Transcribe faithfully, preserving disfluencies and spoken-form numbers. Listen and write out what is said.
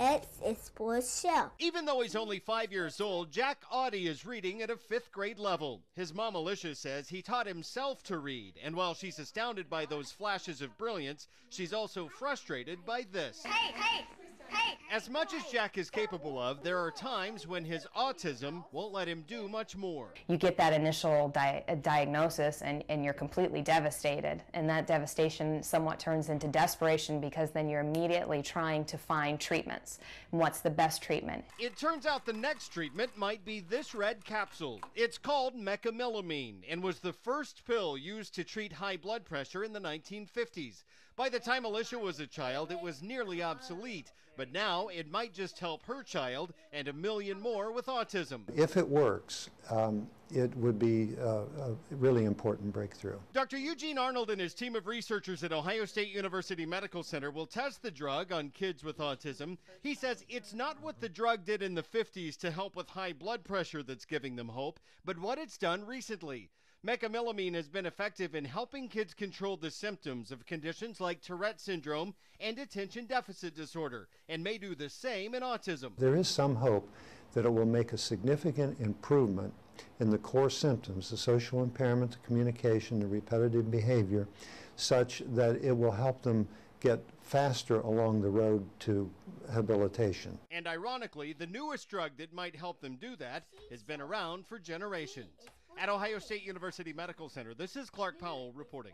X is for shell. Even though he's only five years old, Jack Audie is reading at a fifth grade level. His mom, Alicia, says he taught himself to read. And while she's astounded by those flashes of brilliance, she's also frustrated by this. Hey, hey, hey! As much as Jack is capable of, there are times when his autism won't let him do much more. You get that initial di diagnosis and, and you're completely devastated. And that devastation somewhat turns into desperation because then you're immediately trying to find treatment. What's the best treatment? It turns out the next treatment might be this red capsule. It's called mecamylamine and was the first pill used to treat high blood pressure in the nineteen fifties. By the time Alicia was a child, it was nearly obsolete, but now it might just help her child and a million more with autism. If it works, um, it would be a, a really important breakthrough. Doctor Eugene Arnold and his team of researchers at Ohio State University Medical Center will test the drug on kids with autism. He says it's not what the drug did in the fifties to help with high blood pressure that's giving them hope, but what it's done recently. Mecamylamine has been effective in helping kids control the symptoms of conditions like Tourette syndrome and attention deficit disorder, and may do the same in autism. There is some hope that it will make a significant improvement in the core symptoms, the social impairment, the communication, the repetitive behavior, such that it will help them get faster along the road to habilitation. And ironically, the newest drug that might help them do that has been around for generations. At Ohio State University Medical Center, this is Clark Powell reporting.